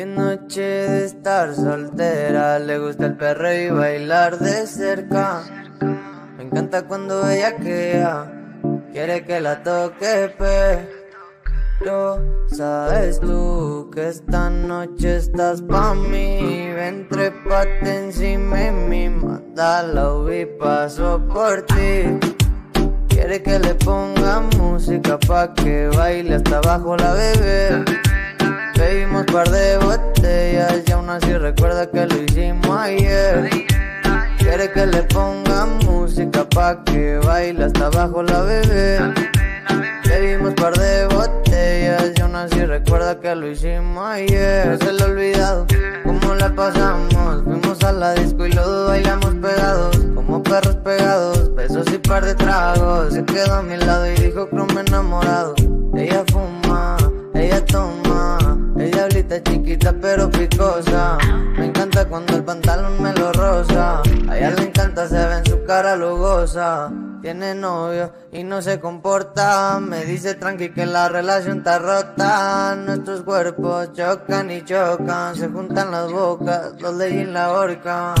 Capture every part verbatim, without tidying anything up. Qué noche de estar soltera, le gusta el perreo y bailar de cerca. Me encanta cuando bellaquea, quiere que la toque, pero sabes tú que esta noche estás pa' mí. Ven, trépate encima de mí, mátalo y paso por ti. Quiere que le ponga música pa' que baile hasta abajo la bebé. Bebimos par de botellas y aún así recuerda que lo hicimos ayer. Quiere que le ponga música pa' que baile hasta abajo la bebé. Bebimos par de botellas y aún así recuerda que lo hicimos ayer. No se lo he olvidado, cómo la pasamos. Fuimos a la disco y los dos bailamos pegados, como perros pegados, besos y par de tragos. Se quedó a mi lado y dijo croma enamorado. Ella fuma, ella toma, ella ahorita chiquita pero picosa. Me encanta cuando el pantalón me lo rosa. A ella le encanta, se ve en su cara lo goza. Tiene novio y no se comporta. Me dice tranqui que la relación está rota. Nuestros cuerpos chocan y chocan, se juntan las bocas, los leyes la horcan.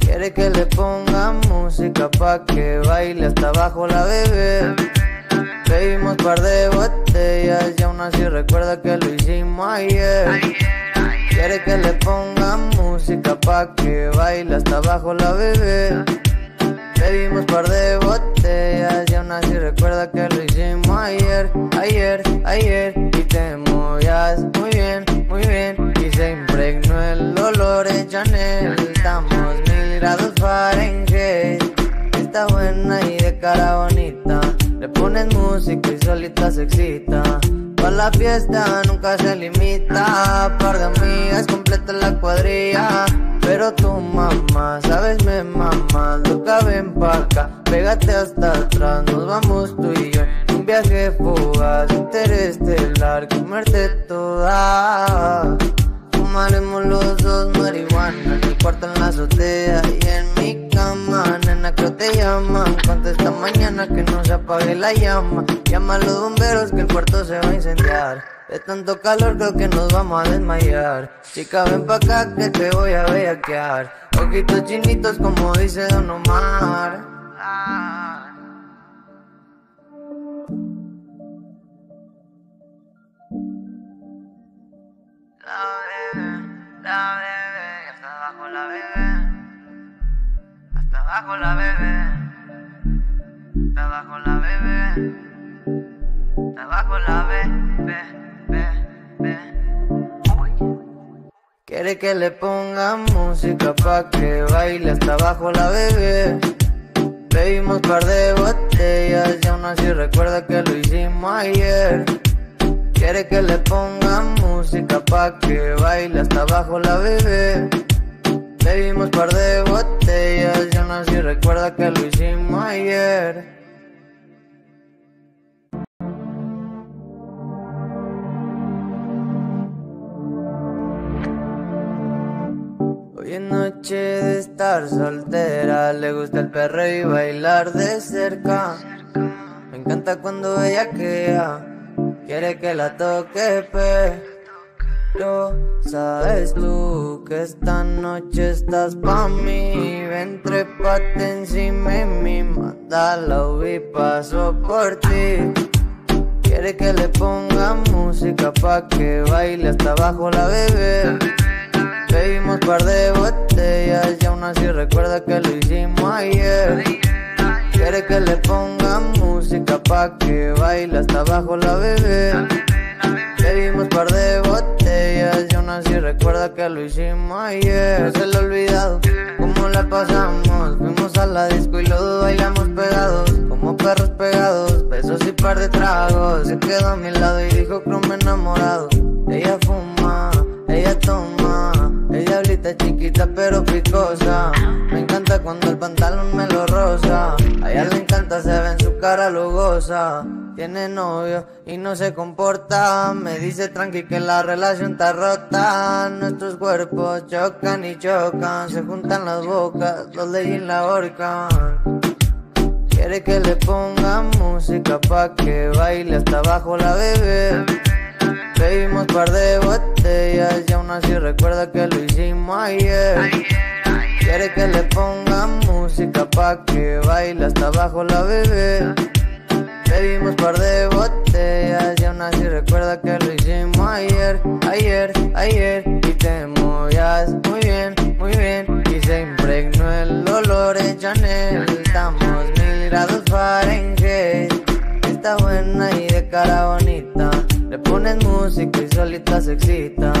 Quiere que le ponga música pa' que baile hasta abajo la bebé. Bebimos par de botellas y aún así recuerda que lo hicimos ayer. Quiere que le ponga música pa' que baile hasta abajo la bebé. Bebimos par de botellas y aún así recuerda que lo hicimos ayer. Ayer, ayer y te movías muy bien, muy bien. Y se impregnó el olor de Chanel. Estamos mil grados Fahrenheit. Está buena y de cara bonita, le pones música y solita se excita. Pa' la fiesta nunca se limita, par de amigas completa la cuadrilla. Pero tu mamá, sabes me mamá, loca ven pa' acá, pégate hasta atrás, nos vamos tú y yo. Un viaje fugaz, interestelar, comerte toda. Fumaremos los dos marihuana, en mi cuarto en la azotea y en mi cama. Nena, creo te llaman, contesta mañana que no se apague la llama. Llama a los bomberos que el cuarto se va a incendiar. De tanto calor creo que nos vamos a desmayar. Chica, ven pa' acá que te voy a bellaquear. Ojitos chinitos como dice Don Omar. La bebe, hasta abajo la bebe, hasta abajo la bebe, hasta abajo la bebe, hasta abajo la bebe, be, be, be. Quiere que le ponga música pa' que baile hasta abajo la bebe. Bebimos par de botellas y aún así recuerda que lo hicimos ayer. Quiere que le ponga música pa' que baile hasta abajo la bebé. Bebimos par de botellas y aún así recuerda que lo hicimos ayer. Hoy es noche de estar soltera, le gusta el perreo y bailar de cerca. Me encanta cuando bellaquea, quiere que la toque, pero sabes tú que esta noche estás pa' mí. Ven, trépate encima de mí, mátalo y paso por ti. Quiere que le ponga música pa' que baile hasta abajo la bebé. Bebimos par de botellas y aún así recuerda que lo hicimos ayer. Quiere que le ponga música pa' que baile hasta abajo la bebé. Bebimos par de botellas y aún así recuerda que lo hicimos ayer. No se lo he olvidado, cómo la pasamos. Fuimos a la disco y los dos bailamos pegados, como perros pegados, besos y par de tragos. Se quedó a mi lado y dijo croma enamorado. Ella fuma, ella toma, ella ahorita chiquita pero picosa. Me encanta cuando el pantalón me lo rosa. A ella le encanta, se ve en su cara lo goza. Tiene novio y no se comporta. Me dice tranqui que la relación está rota. Nuestros cuerpos chocan y chocan, se juntan las bocas, los leyes la horcan. Quiere que le ponga música pa' que baile hasta abajo la bebé. Bebimos un par de botellas y aún así recuerda que lo hicimos ayer. Ayer, ayer. Quiere que le ponga música pa' que baile hasta abajo la bebé. Bebimos un par de botellas y aún así recuerda que lo hicimos ayer. Ayer, ayer. Y te movías muy bien, muy bien. Y se impregnó el olor de Chanel. Estamos mil grados Fahrenheit. Está buena y de cara bonita. Le pones música y solita se excita.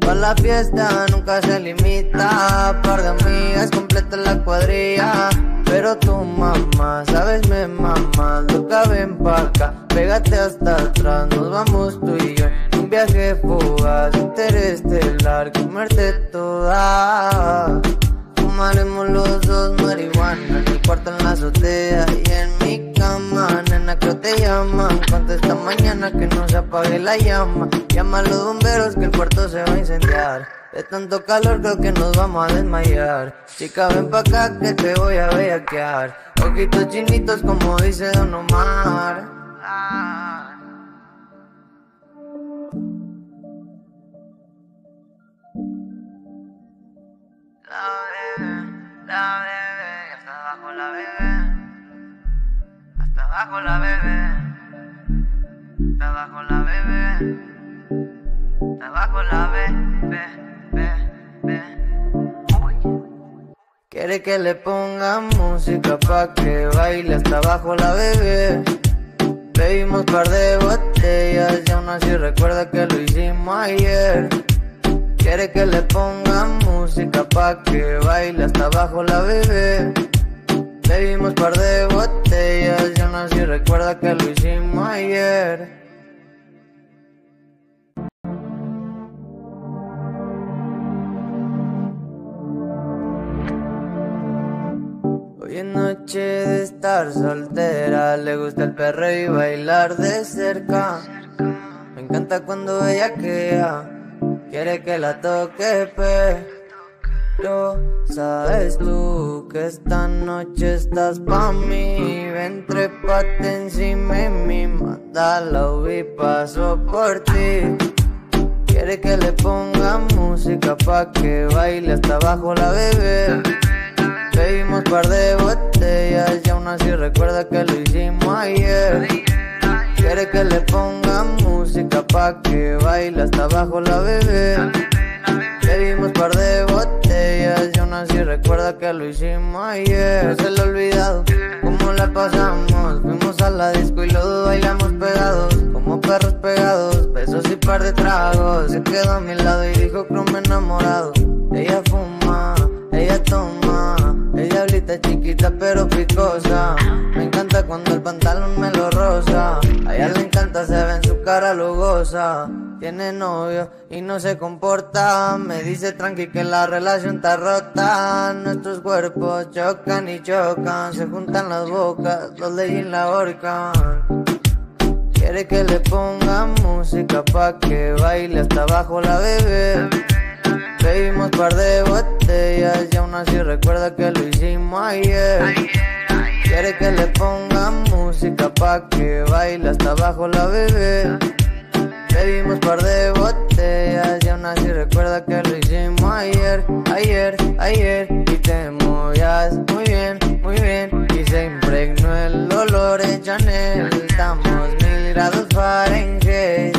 Pa' la fiesta nunca se limita. Par de amigas completa la cuadrilla. Pero tu mamá, sabes me mamá. Loca ven pa' acá, pégate hasta atrás. Nos vamos tú y yo en un viaje fugaz interestelar. Comerte toda. Fumaremos los dos marihuana. En mi cuarto, en la azotea y en mi cama. Nena, creo te llaman. Contesta mañana que no se apague la llama. Llama a los bomberos que el cuarto se va a incendiar. De tanto calor creo que nos vamos a desmayar. Chica, ven pa' acá que te voy a bellaquear. Ojitos chinitos como dice Don Omar. La bebe, hasta abajo la bebe, hasta abajo la bebe, hasta abajo la bebe, hasta abajo la bebe, be, be, be. Quiere que le ponga música pa' que baile hasta abajo la bebe. Bebimos par de botellas y aún así recuerda que lo hicimos ayer. Quiere que le ponga música pa' que baile hasta abajo la bebé. Bebimos par de botellas y aún así recuerda que lo hicimos ayer. Hoy es noche de estar soltera, le gusta el perreo y bailar de cerca. Me encanta cuando ella queda. Quiere que la toque, pero sabes tú que esta noche estás pa' mí. Ven, trépate encima de mí, mátala, vi, paso por ti. Quiere que le ponga música pa' que baile hasta abajo la bebé. Bebimos par de botellas y aún así recuerda que lo hicimos ayer. Quiere que le ponga música pa' que baile hasta abajo la bebé. Bebimos par de botellas y aún así recuerda que lo hicimos ayer. No se lo he olvidado, cómo la pasamos. Fuimos a la disco y los dos bailamos pegados, como perros pegados, besos y par de tragos. Se quedó a mi lado y dijo que me he enamorado. Ella fuma, ella toma, ella ahorita chiquita pero picosa. Me encanta cuando el pantalón me lo rosa. A ella le encanta, se ve en su cara lo goza. Tiene novio y no se comporta. Me dice tranqui que la relación está rota. Nuestros cuerpos chocan y chocan. Se juntan las bocas, los leyes la horcan. Quiere que le ponga música pa' que baile hasta abajo la bebé. Bebimos par de botellas y aún así recuerda que lo hicimos ayer. Quiere que le ponga música pa' que baile hasta abajo la bebé. Bebimos par de botellas y aún así recuerda que lo hicimos ayer. Ayer, ayer. Y te movías muy bien, muy bien. Y se impregnó el olor de Chanel. Estamos mil grados Fahrenheit.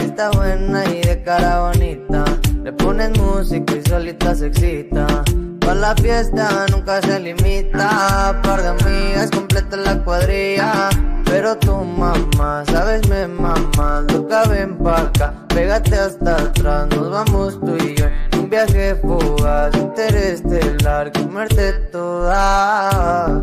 Está buena y de cara bonita. Le pones música y solita se excita. Pa' la fiesta nunca se limita. Par de amigas completa la cuadrilla. Pero tu mamá, sabes me mamá. Loca ven pa' acá, pégate hasta atrás. Nos vamos tú y yo en un viaje fugaz interestelar. Comerte toda.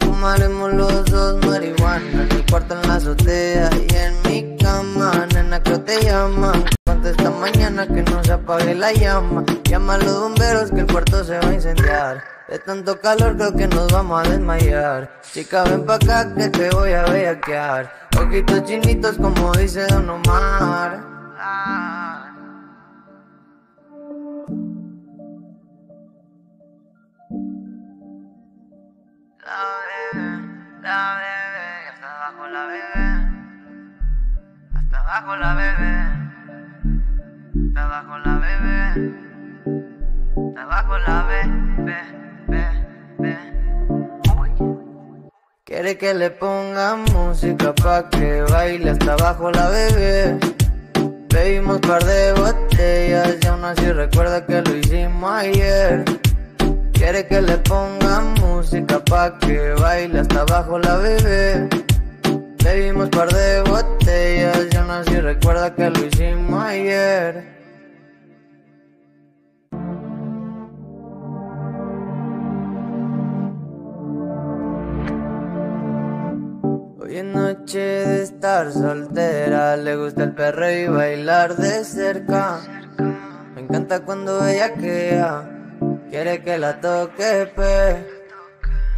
Fumaremos los dos marihuana. En mi cuarto, en la azotea y en mi cama. Nena, creo te llaman. Esta mañana que no se apague la llama. Llama a los bomberos que el cuarto se va a incendiar. De tanto calor creo que nos vamos a desmayar. Chica, ven pa' acá que te voy a bellaquear. Ojitos chinitos como dice Don Omar. Ah. La bebe, la bebe, hasta abajo la bebe. Hasta abajo la bebe. Estaba con la bebé, estaba con la bebé, bebé. Quiere que le ponga música pa' que baile hasta abajo la bebé. Bebimos par de botellas y aún así recuerda que lo hicimos ayer. Quiere que le ponga música pa' que baile hasta abajo la bebé. Bebimos par de botellas y aún así recuerda que lo hicimos ayer. Hoy es noche de estar soltera, le gusta el perreo y bailar de cerca. Me encanta cuando ella queda, quiere que la toque, pe.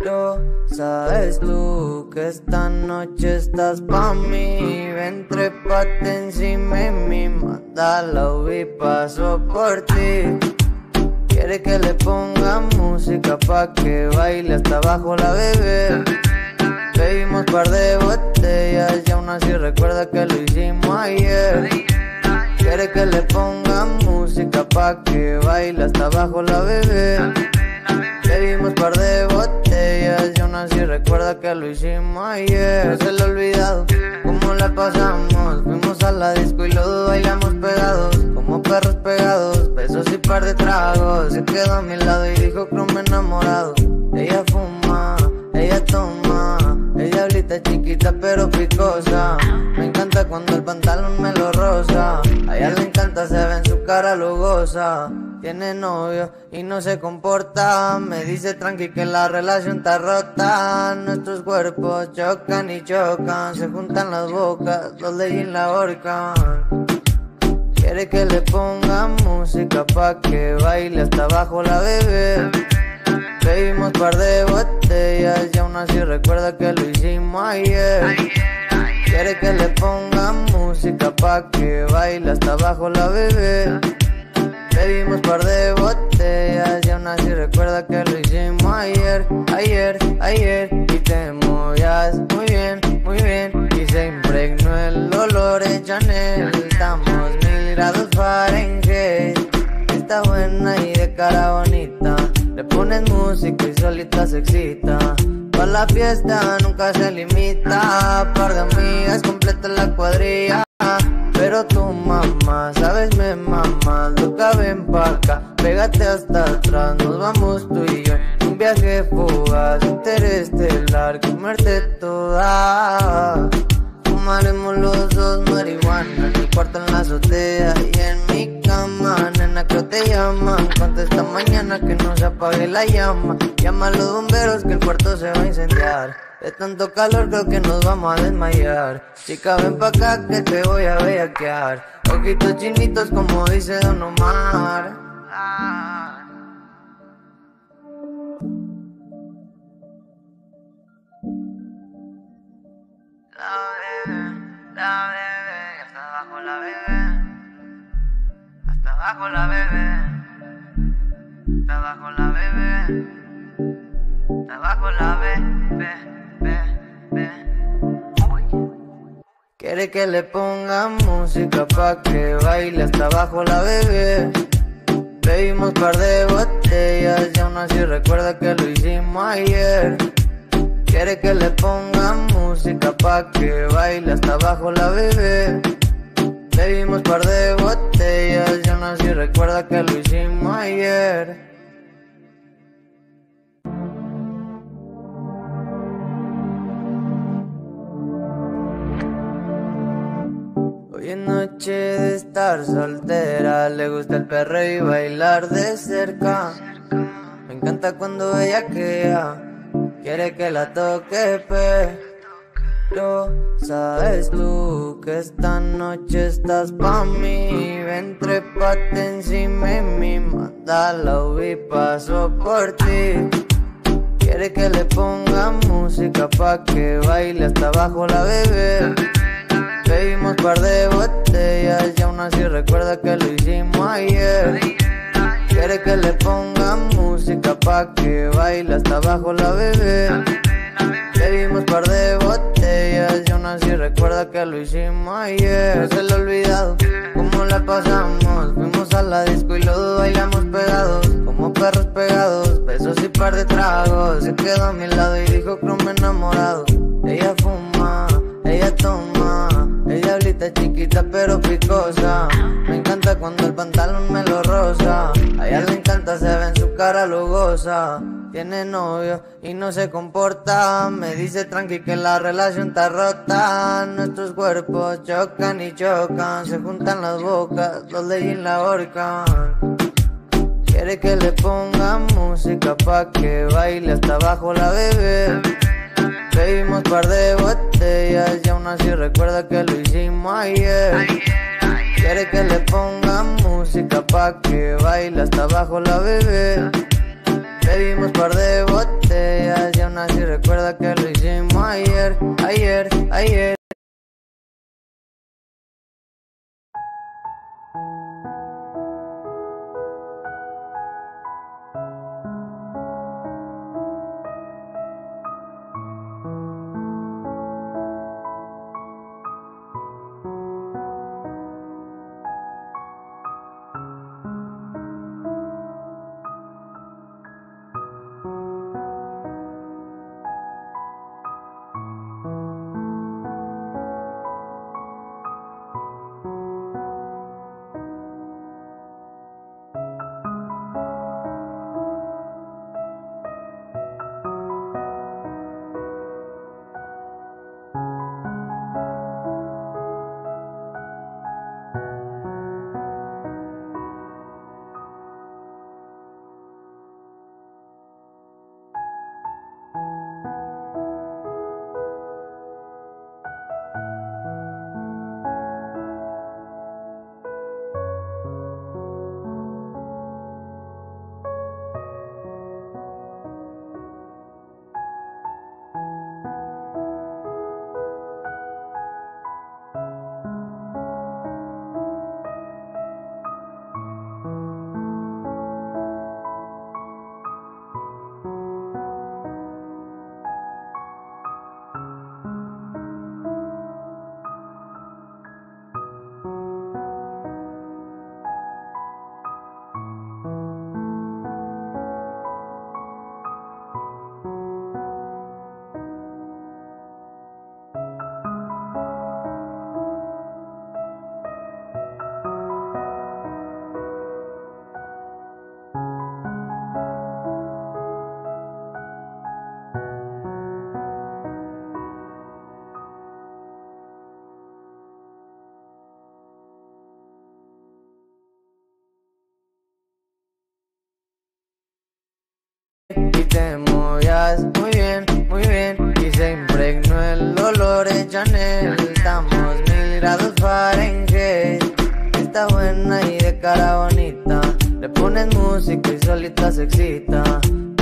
Lo sabes tú que esta noche estás pa' mí. Ven, trépate encima de mí, mátalo y paso por ti. Quiere que le ponga música pa' que baile hasta abajo la bebé. Bebimos par de botellas y aún así recuerda que lo hicimos ayer. Quiere que le ponga música pa' que baile hasta abajo la bebé. Bebimos par de botellas y aún así recuerda que lo hicimos ayer. No se lo he olvidado, cómo la pasamos. Fuimos a la disco y luego bailamos pegados, como perros pegados, besos y par de tragos. Se quedó a mi lado y dijo que me he enamorado. Ella fuma, ella toma, ella ahorita chiquita pero picosa. Me encanta cuando el pantalón me lo rosa. A ella le encanta, se ve en su cara, lo goza. Tiene novio y no se comporta. Me dice tranqui que la relación está rota. Nuestros cuerpos chocan y chocan, se juntan las bocas, los leyes la ahorcan. Quiere que le ponga música pa' que baile hasta abajo la bebé. Bebimos par de botellas y aún así recuerda que lo hicimos ayer. Quiere que le ponga música pa' que baile hasta abajo la bebé. Bebimos par de botellas y aún así recuerda que lo hicimos ayer, ayer, ayer. Y te movías muy bien, muy bien, y se impregnó el olor de Chanel. Estamos mil grados Fahrenheit. Está buena y de cara bonita, le pones música y solita se excita. Pa' la fiesta nunca se limita, par de amigas completa la cuadrilla. Pero tu mamá, sabes me mamá, loca ven pa' acá, pégate hasta atrás, nos vamos tú y yo. Un viaje fugaz, interestelar, comerte toda. Fumaremos los dos marihuana, en mi cuarto, en la azotea y en mi cama. Nena, creo te llaman, contesta mañana que no se apague la llama. Llama a los bomberos que el cuarto se va a incendiar. De tanto calor creo que nos vamos a desmayar. Chica, ven pa' acá que te voy a bellaquear. Ojitos chinitos como dice Don Omar. La bebé, la bebé, hasta abajo la bebé. Hasta abajo la bebé. Hasta abajo la bebé. Hasta abajo la bebé. Quiere que le ponga música pa' que baile hasta abajo la bebé. Bebimos par de botellas y aún así recuerda que lo hicimos ayer. Quiere que le ponga música pa' que baile hasta abajo la bebé. Bebimos par de botellas y aún así recuerda que lo hicimos ayer. Hoy es noche de estar soltera, le gusta el perreo y bailar de cerca. Me encanta cuando ella queda, quiere que la toque, pe. Lo sabes tú que esta noche estás pa' mí. Ven, trépate encima de mí, mátalo y paso por ti. Quiere que le ponga música pa' que baile hasta abajo la bebé. Bebimos par de botellas y aún así recuerda que lo hicimos ayer. Quiere que le ponga música pa' que baile hasta abajo la bebé. Bebimos par de botellas y aún así si recuerda que lo hicimos ayer. Se lo he olvidado, cómo la pasamos. Fuimos a la disco y los dos bailamos pegados, como perros pegados, besos y par de tragos. Se quedó a mi lado y dijo que me he enamorado. Ella fuma, ella toma, ella ahorita es chiquita pero picosa. Me encanta cuando el pantalón me lo rosa. A ella le encanta, se ve en su cara, lo goza. Tiene novio y no se comporta. Me dice tranqui que la relación está rota. Nuestros cuerpos chocan y chocan. Se juntan las bocas, los leggings la ahorcan. Quiere que le ponga música pa' que baile hasta abajo la bebé. Bebimos par de botellas y aún así recuerda que lo hicimos ayer. Quiere que le ponga música pa' que baile hasta abajo la bebé. Bebimos par de botellas y aún así recuerda que lo hicimos ayer, ayer, ayer. Y te movías muy bien, muy bien. Y se impregnó el olor de Chanel. Estamos mil grados Fahrenheit. Está buena y de cara bonita. Le pones música y solita se excita.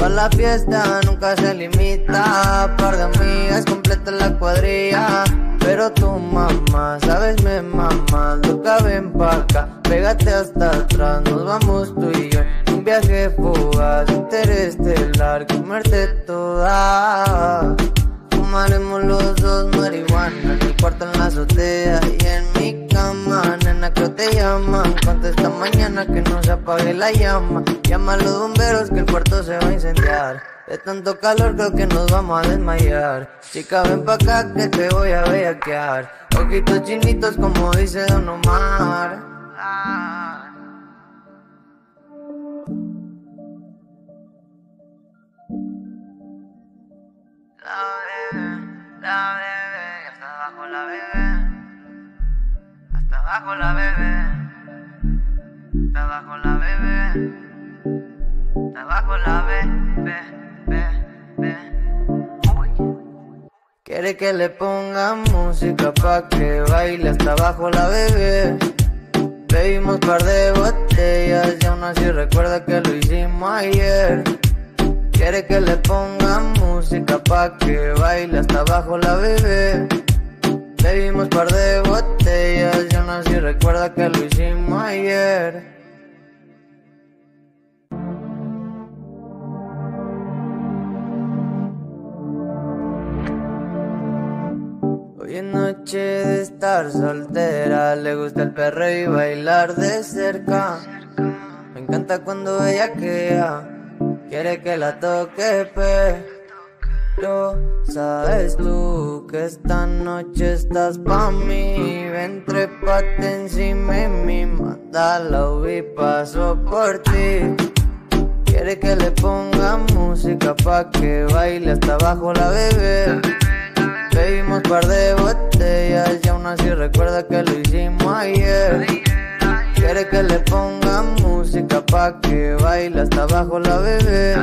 Pa' la fiesta nunca se limita. Par de amigas completa la cuadrilla. Pero tu mamá, sabes, me mamá. Loca, ven pa' acá, pégate hasta atrás. Nos vamos tú y yo. Un viaje fugaz, interestelar, comerte toda. Fumaremos los dos marihuana, en el cuarto, en la azotea y en mi cama. Nena, creo te llaman, contesta mañana que no se apague la llama. Llama a los bomberos que el cuarto se va a incendiar. De tanto calor creo que nos vamos a desmayar. Chica, ven pa' acá que te voy a bellaquear. Ojitos chinitos como dice Don Omar. La bebe, la bebe, hasta abajo la bebe. Hasta abajo la bebe. Hasta abajo la bebe. Hasta abajo la bebe, be, be, be. Quiere que le ponga música pa' que baile hasta abajo la bebe. Bebimos par de botellas y aún así recuerda que lo hicimos ayer. Quiere que le ponga música pa' que baile hasta abajo la bebé. Bebimos par de botellas y aún así recuerda que lo hicimos ayer. Hoy es noche de estar soltera, le gusta el perreo y bailar de cerca. Me encanta cuando ella quea, quiere que la toque, pero sabes tú que esta noche estás pa' mí. Ven, trépate encima de mí, mátala, vi, paso por ti. Quiere que le ponga música pa' que baile hasta abajo la bebé. Bebimos par de botellas y aún así recuerda que lo hicimos ayer. Quiere que le ponga música pa' que baile hasta abajo la bebé.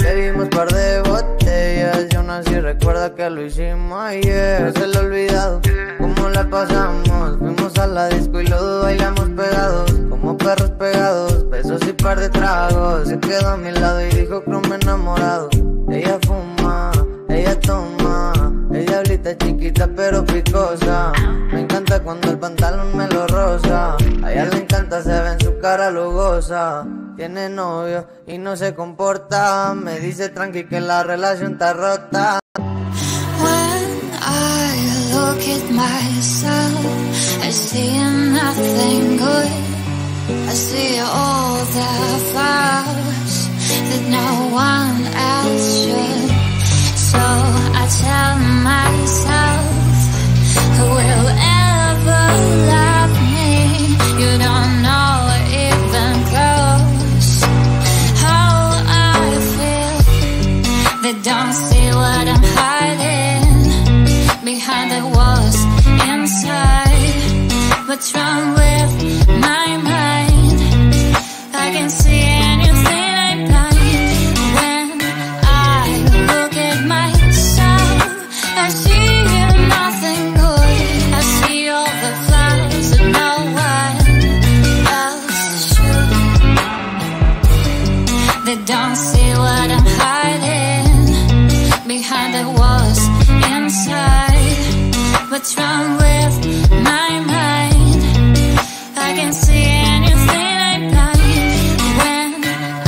Bebimos par de botellas y aún así recuerda que lo hicimos ayer. No se lo he olvidado, cómo la pasamos. Fuimos a la disco y los bailamos pegados, como perros pegados, besos y par de tragos. Se quedó a mi lado y dijo que me he enamorado. Ella fuma, ella toma, ella hablita chiquita pero picosa. Me encanta cuando el pantalón me lo rosa. A ella le encanta, se ve en su cara, lo goza. Tiene novio y no se comporta. Me dice tranqui que la relación está rota. When I look at myself, I see nothing good. I see all the flaws that no one else should. So I tell myself, who will ever love me? You don't know even close how I feel. They don't see what I'm hiding behind the walls inside. What's wrong with my mind? I can see anything. Don't see what I'm hiding behind the walls inside. What's wrong with my mind? I can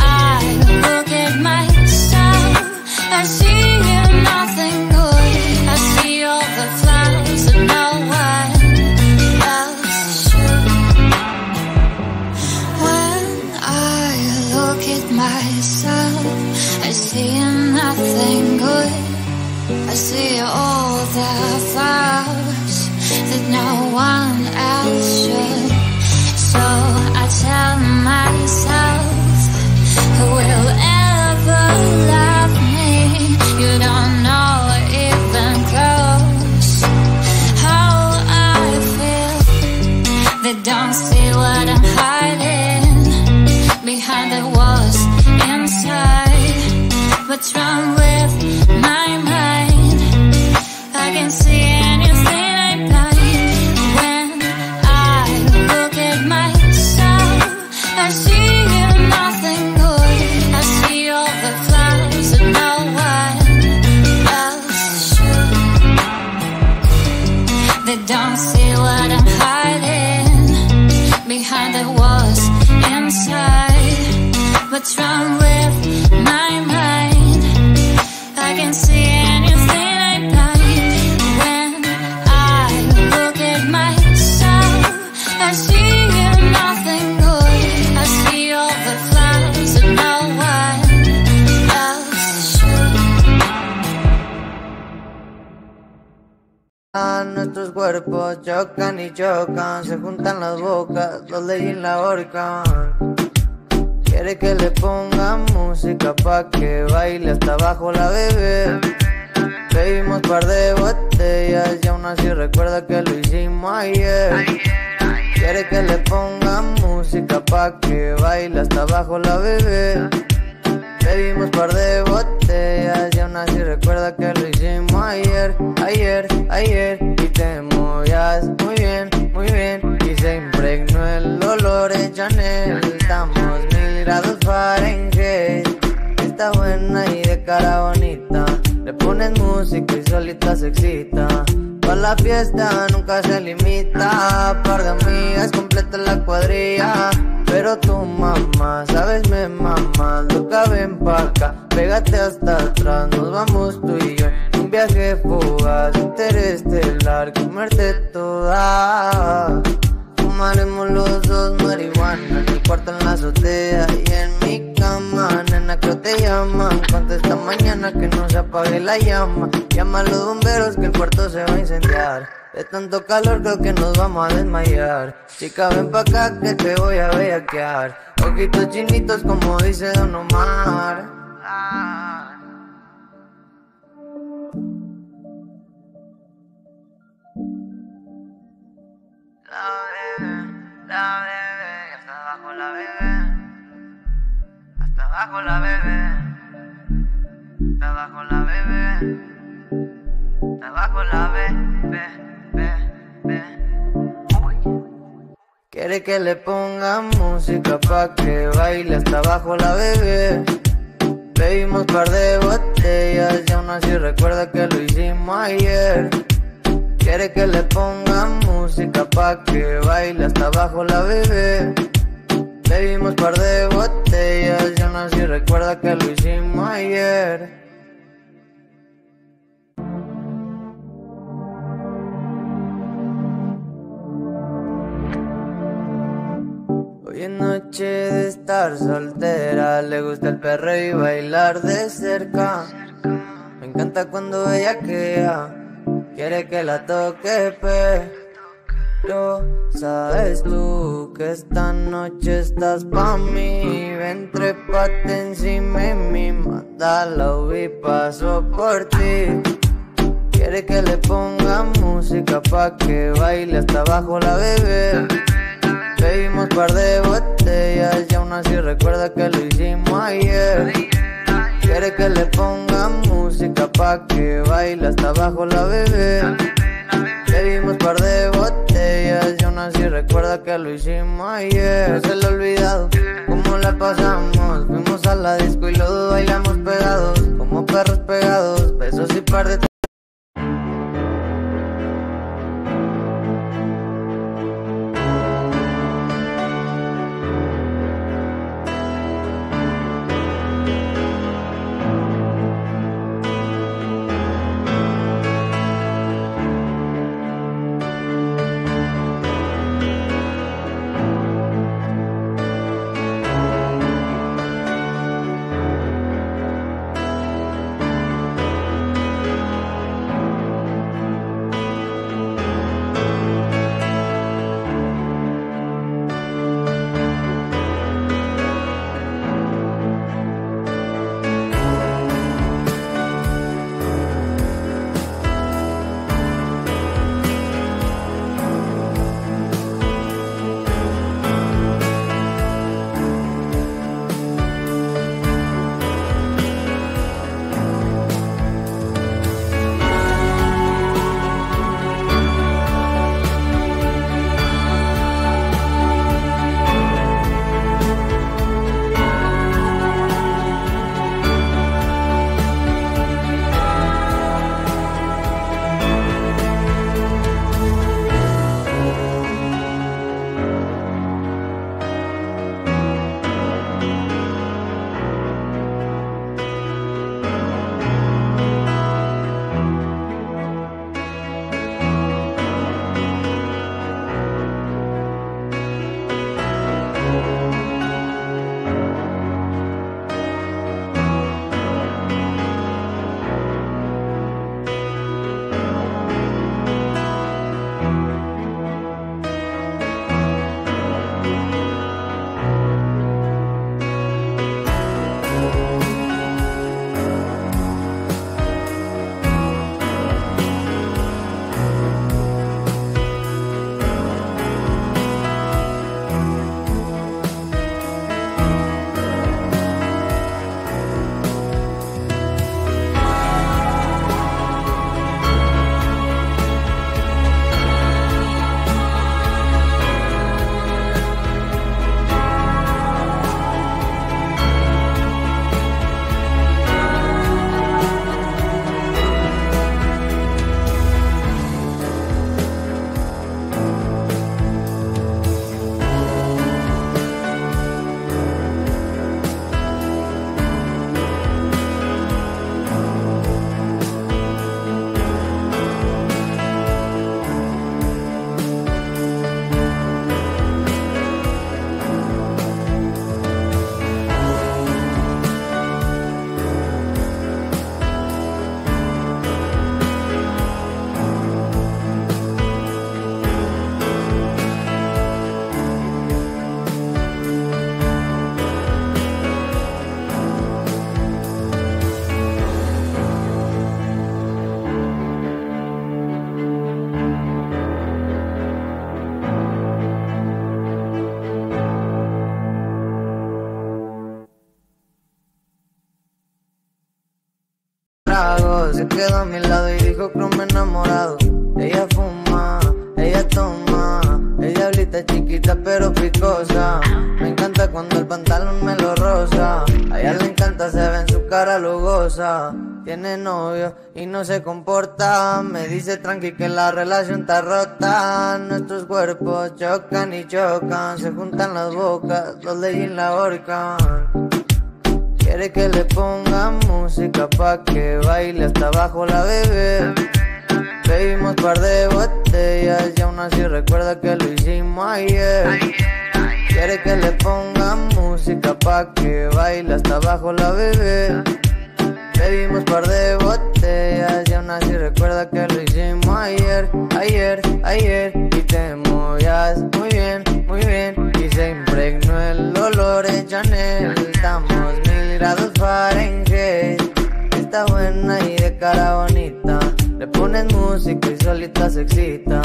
see anything I blind. When I look at myself, I see nothing good. I see all the flaws that no one else should. When I look at myself, I see nothing good. I see all the flaws that no one else should. So I tell myself, who will ever love me? You don't know even close how I feel. They don't see what I'm hiding behind the walls inside. What's wrong with my mind? I can see anything I blind. When I look at myself, I see nothing good. I see all the flaws that no one else should. They don't see what I'm hiding behind the walls inside. What's wrong with my mind? I can see anything I blind. When I look at myself, I see nothing good. I see all the flaws that no one else should. Nuestros cuerpos chocan y chocan, se juntan las bocas, los leyes la ahorcan. Quiere que le ponga música pa' que baile hasta abajo la bebé. Bebimos par de botellas y aún así recuerda que lo hicimos ayer. Quiere que le ponga música pa' que baile hasta abajo la bebé. Bebimos par de botellas y aún así recuerda que lo hicimos ayer. Ayer, ayer y te movías muy bien, muy bien. Y se impregnó el olor de Chanel. Estamos grados Fahrenheit, está buena y de cara bonita. Le pones música y solita se excita. Pa' la fiesta nunca se limita. Par de amigas completa la cuadrilla. Pero tu mamá, sabes me mamá, loca ven pa' acá. Pégate hasta atrás, nos vamos tú y yo. Un viaje fugaz, interestelar. probar comerte toda. Fumaremos los dos marihuana en mi cuarto, en la azotea y en mi cama. Nena, creo te llaman, contesta mañana que no se apague la llama. Llama a los bomberos que el cuarto se va a incendiar. De tanto calor creo que nos vamos a desmayar. Chica, ven pa' acá que te voy a bellaquear. Ojitos chinitos como dice Don Omar. Ah. La bebe, la bebe, hasta abajo la bebe. Hasta abajo la bebe. Hasta abajo la bebe. Hasta abajo la bebe, bebe, bebe. Quiere que le ponga música pa' que baile hasta abajo la bebe. Bebimos par de botellas y aún así recuerda que lo hicimos ayer. Quiere que le ponga música pa' que baile hasta abajo la bebé. Bebimos par de botellas y aún así recuerda que lo hicimos ayer. Hoy es noche de estar soltera, le gusta el perreo y bailar de cerca. Me encanta cuando bellaquea. Quiere que la toque, pero sabes tú que esta noche estás pa' mí. Ven, trépate encima de mí, mátala, vi, paso por ti. Quiere que le ponga música pa' que baile hasta abajo la bebé. Bebimos par de botellas y aún así recuerda que lo hicimos ayer. Quiere que le ponga música pa' que baile hasta abajo la bebé. Bebimos par de botellas y aún así recuerda que lo hicimos ayer. No se lo he olvidado, cómo la pasamos. Fuimos a la disco y los dos bailamos pegados, como perros pegados, besos y par de... enamorado. Ella fuma, ella toma, ella diablita chiquita pero picosa. Me encanta cuando el pantalón me lo roza. A ella le encanta, se ve en su cara lujosa. Tiene novio y no se comporta. Me dice tranqui que la relación está rota. Nuestros cuerpos chocan y chocan. Se juntan las bocas, los de gin la ahorcan. Quiere que le ponga música pa' que baile hasta abajo la bebé. Bebimos par de botellas y aún así recuerda que lo hicimos ayer. Quiere que le ponga música pa' que baile hasta abajo la bebé. Bebimos par de botellas y aún así recuerda que lo hicimos ayer, ayer, ayer. Y te movías muy bien, muy bien, y se impregnó el olor de Chanel. Estamos mil grados Fahrenheit. Está buena y de cara bonita. Le pones música y solita se excita.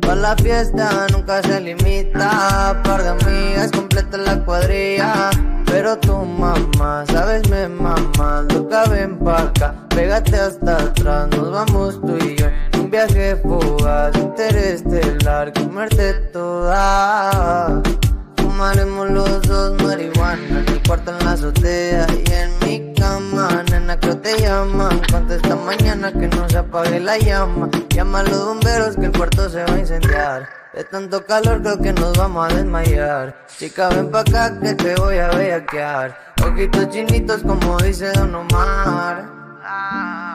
Pa' la fiesta nunca se limita. Par de amigas completa la cuadrilla. Pero tu mamá, sabes, me mamá, loca, ven pa' acá, pégate hasta atrás, nos vamos tú y yo. Un viaje fugaz, interestelar, comerte toda. Fumaremos los dos marihuana, mi cuarto en la azotea y en mi cama. Nena, creo te llaman, contesta mañana que no se apague la llama. Llama a los bomberos que el cuarto se va a incendiar. De tanto calor creo que nos vamos a desmayar. Chica, ven pa' acá que te voy a bellaquear. Ojitos chinitos como dice Don Omar.